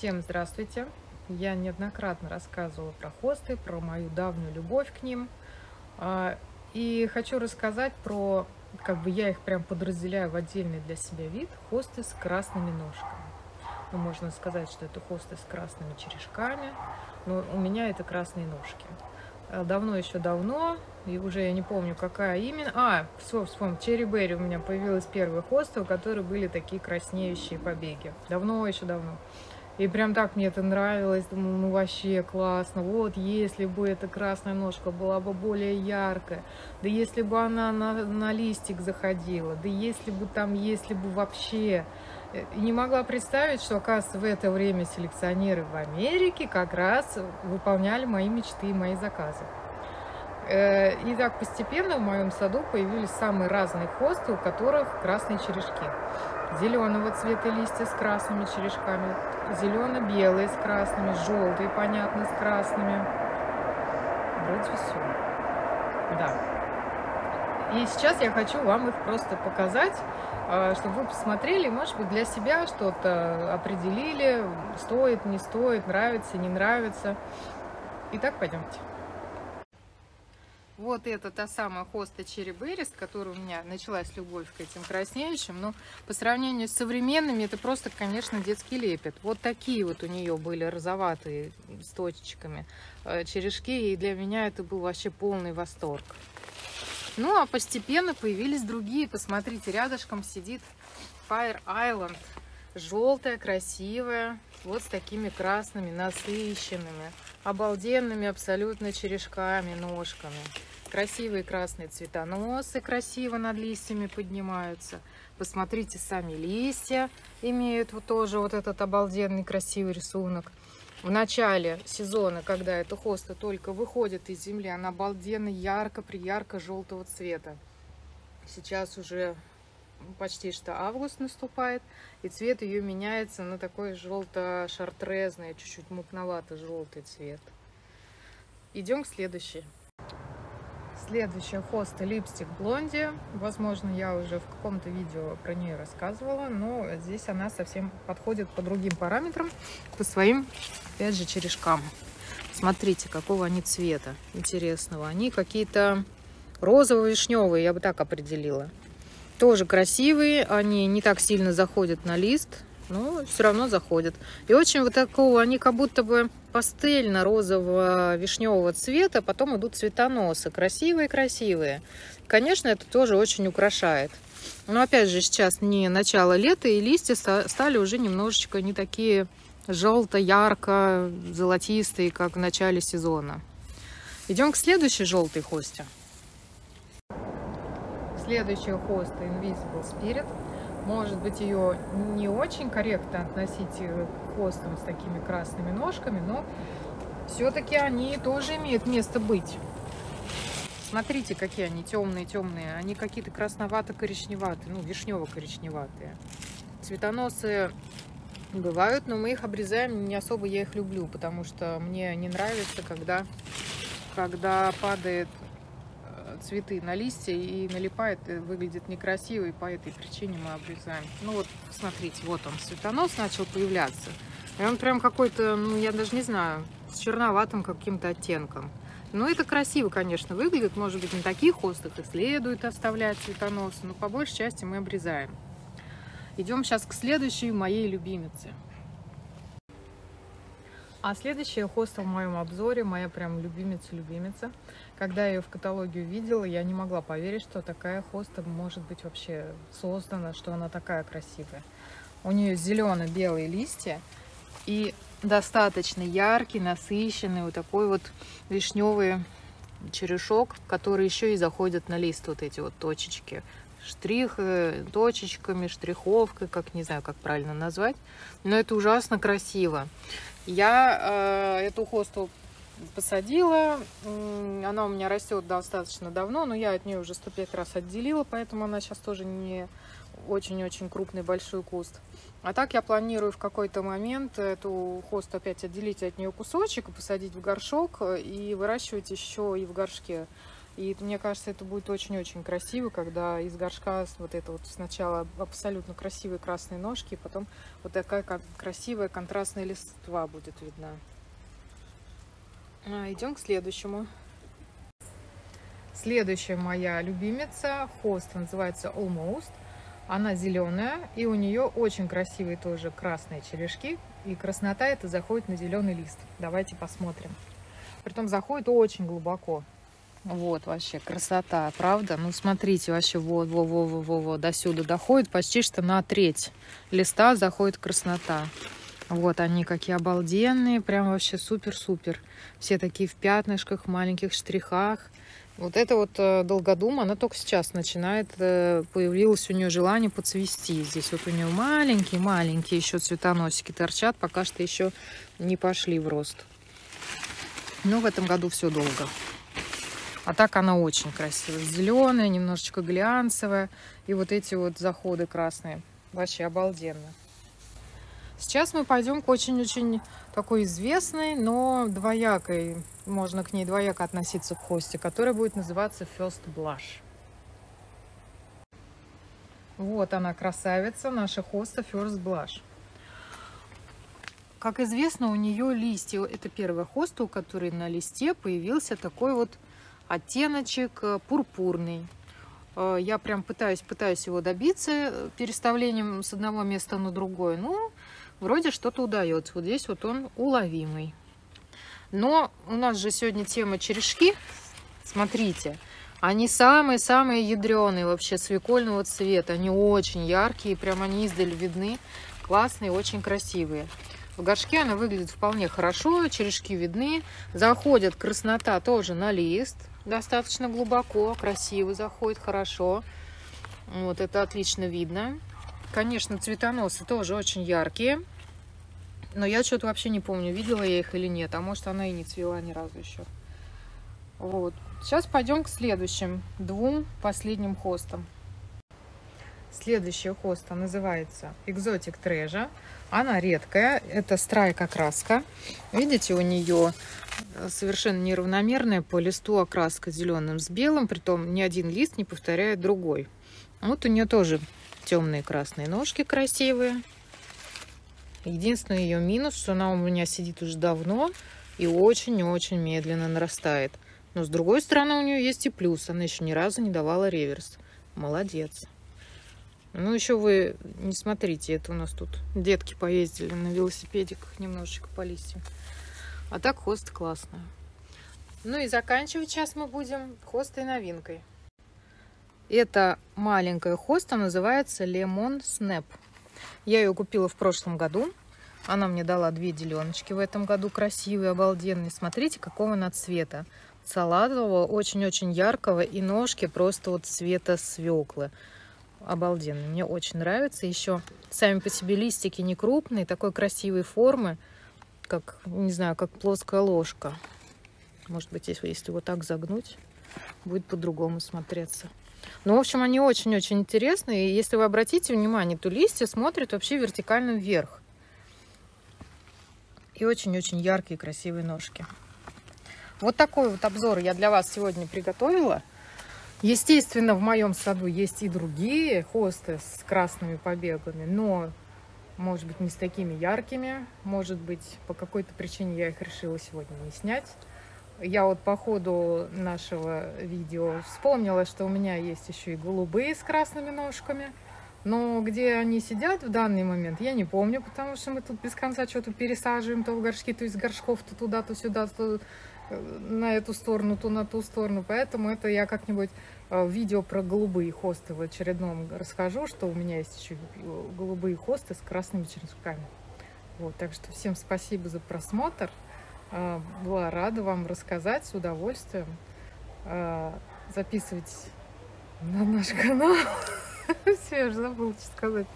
Всем здравствуйте! Я неоднократно рассказывала про хосты, про мою давнюю любовь к ним. И хочу рассказать про, я их прям подразделяю в отдельный для себя вид, хосты с красными ножками. Ну, можно сказать, что это хосты с красными черешками, но у меня это красные ножки. Давно, и уже я не помню, какая именно. Все, вспомнил, Cherry Berry у меня появилась первая хоста, у которой были такие краснеющие побеги. Давно. И прям так мне это нравилось, думаю, ну вообще классно. Вот если бы эта красная ножка была бы более яркая, да если бы она на листик заходила, да если бы вообще. И не могла представить, что, оказывается, в это время селекционеры в Америке как раз выполняли мои мечты и мои заказы. И так постепенно в моем саду появились самые разные хосты, у которых красные черешки. Зеленого цвета листья с красными черешками, зелено-белые с красными, желтые, понятно, с красными. Вроде все. Да. И сейчас я хочу вам их просто показать, чтобы вы посмотрели, может быть, для себя что-то определили, стоит, не стоит, нравится, не нравится. Итак, пойдемте. Вот это та самая хоста Cherry Berry, с которой у меня началась любовь к этим краснеющим. Но по сравнению с современными, это просто, конечно, детский лепет. Вот такие вот у нее были розоватые с точечками черешки, и для меня это был вообще полный восторг. Ну, а постепенно появились другие. Посмотрите, рядышком сидит Fire Island. Желтая, красивая, вот с такими красными, насыщенными, обалденными абсолютно черешками, ножками. Красивые красные цветоносы красиво над листьями поднимаются. Посмотрите, сами листья имеют вот тоже вот этот обалденный красивый рисунок. В начале сезона, когда эта хоста только выходит из земли, она обалденно ярко-приярко-желтого цвета. Сейчас уже почти что август наступает, и цвет ее меняется на такой желто-шартрезный, чуть-чуть мутновато-желтый цвет. Идем к следующей. Следующая хоста Lipstick Blondie. Возможно, я уже в каком-то видео про нее рассказывала, но здесь она совсем подходит по другим параметрам, по своим, опять же, черешкам. Смотрите, какого они цвета интересного. Они какие-то розово-вишневые, я бы так определила. Тоже красивые, они не так сильно заходят на лист, но все равно заходят. И очень вот такого, они как будто бы пастельно-розово-вишневого цвета, потом идут цветоносы, красивые-красивые. Конечно, это тоже очень украшает. Но опять же, сейчас не начало лета, и листья стали уже немножечко не такие желто-ярко-золотистые, как в начале сезона. Идем к следующей желтой хосте. Следующая хоста Invisible Spirit. Может быть, ее не очень корректно относить к хостам с такими красными ножками, но все-таки они тоже имеют место быть. Смотрите, какие они темные-темные. Они какие-то красновато-коричневатые, ну, вишнево-коричневатые. Цветоносы бывают, но мы их обрезаем. Не особо я их люблю, потому что мне не нравится, когда падает цветы на листья и налипает, и выглядит некрасиво, и по этой причине мы обрезаем. Ну вот, смотрите, вот он, цветонос начал появляться. И он прям какой-то, ну я даже не знаю, с черноватым каким-то оттенком. Но это красиво, конечно, выглядит. Может быть, на таких хостах и следует оставлять цветоносы, но по большей части мы обрезаем. Идем сейчас к следующей моей любимице. А следующая хоста в моем обзоре, моя прям любимица-любимица. Когда я ее в каталоге увидела, я не могла поверить, что такая хоста может быть вообще создана, что она такая красивая. У нее зелено-белые листья и достаточно яркий, насыщенный вот такой вот вишневый черешок, который еще и заходит на лист, вот эти вот точечки. Штрих точечками, штриховкой, как не знаю, как правильно назвать. Но это ужасно красиво. Я эту хосту посадила, она у меня растет достаточно давно, но я от нее уже 105 раз отделила, поэтому она сейчас тоже не очень-очень крупный большой куст. А так я планирую в какой-то момент эту хосту опять отделить от нее кусочек и посадить в горшок и выращивать еще и в горшке. И мне кажется, это будет очень-очень красиво, когда из горшка вот это вот сначала абсолютно красивые красные ножки, и потом вот такая красивая контрастная листва будет видна. Идем к следующему. Следующая моя любимица, хост, называется Almost. Она зеленая, и у нее очень красивые тоже красные черешки. И краснота это заходит на зеленый лист. Давайте посмотрим. Притом заходит очень глубоко. Вот вообще красота, правда? Ну смотрите, вообще до сюда доходит, почти что на треть листа заходит краснота. Вот они какие обалденные, прям вообще супер-супер. Все такие в пятнышках, маленьких штрихах. Вот это вот долгодума, она только сейчас начинает, появилось у нее желание подцвести. Здесь вот у нее маленькие-маленькие еще цветоносики торчат, пока что еще не пошли в рост. Но в этом году все долго. А так она очень красивая, зеленая, немножечко глянцевая. И вот эти вот заходы красные, вообще обалденно. Сейчас мы пойдем к очень-очень такой известной, но двоякой, можно к ней двояко относиться, к хосте, которая будет называться First Blush. Вот она, красавица, наша хоста First Blush. Как известно, у нее листья, это первая хоста, у которой на листе появился такой вот оттеночек пурпурный. Я прям пытаюсь его добиться переставлением с одного места на другое, но вроде что-то удается. Вот здесь вот он уловимый. Но у нас же сегодня тема черешки. Смотрите, они самые-самые ядреные вообще, свекольного цвета. Они очень яркие, прям они издали видны. Классные, очень красивые. В горшке она выглядит вполне хорошо, черешки видны. Заходит краснота тоже на лист. Достаточно глубоко, красиво заходит, хорошо. Вот это отлично видно. Конечно, цветоносы тоже очень яркие. Но я что-то вообще не помню, видела я их или нет. А может, она и не цвела ни разу еще. Вот. Сейчас пойдем к следующим двум последним хостам. Следующая хоста называется Exotic Treasure. Она редкая. Это страйк-окраска. Видите, у нее совершенно неравномерная по листу окраска зеленым с белым. Притом ни один лист не повторяет другой. Вот у нее тоже темные красные ножки красивые. Единственный ее минус, что она у меня сидит уже давно и очень-очень медленно нарастает. Но с другой стороны у нее есть и плюс. Она еще ни разу не давала реверс. Молодец. Ну еще вы не смотрите, это у нас тут детки поездили на велосипедиках немножечко по листьям. А так хост классная. Ну и заканчивать сейчас мы будем хостой новинкой. Эта маленькая хоста называется Lemon Snap. Я ее купила в прошлом году. Она мне дала две деленочки в этом году. Красивые, обалденные. Смотрите, какого она цвета. Салатового, очень-очень яркого. И ножки просто вот цвета свеклы. Обалденно. Мне очень нравится. Еще сами по себе листики не крупные. Такой красивой формы. Как, не знаю, как плоская ложка. Может быть, если вот так загнуть, будет по-другому смотреться. Ну, в общем, они очень-очень интересные. И если вы обратите внимание, то листья смотрят вообще вертикально вверх. И очень-очень яркие, красивые ножки. Вот такой вот обзор я для вас сегодня приготовила. Естественно, в моем саду есть и другие хосты с красными побегами. Но, может быть, не с такими яркими. Может быть, по какой-то причине я их решила сегодня не снять. Я вот по ходу нашего видео вспомнила, что у меня есть еще и голубые с красными ножками. Но где они сидят в данный момент, я не помню, потому что мы тут без конца что-то пересаживаем то в горшки, то из горшков, то туда, то сюда, то на эту сторону, то на ту сторону. Поэтому это я как-нибудь видео про голубые хосты в очередном расскажу, что у меня есть еще голубые хосты с красными черешками. Вот, так что всем спасибо за просмотр. Была рада вам рассказать, с удовольствием. Записывайтесь на наш канал. Все, я же забыла сказать.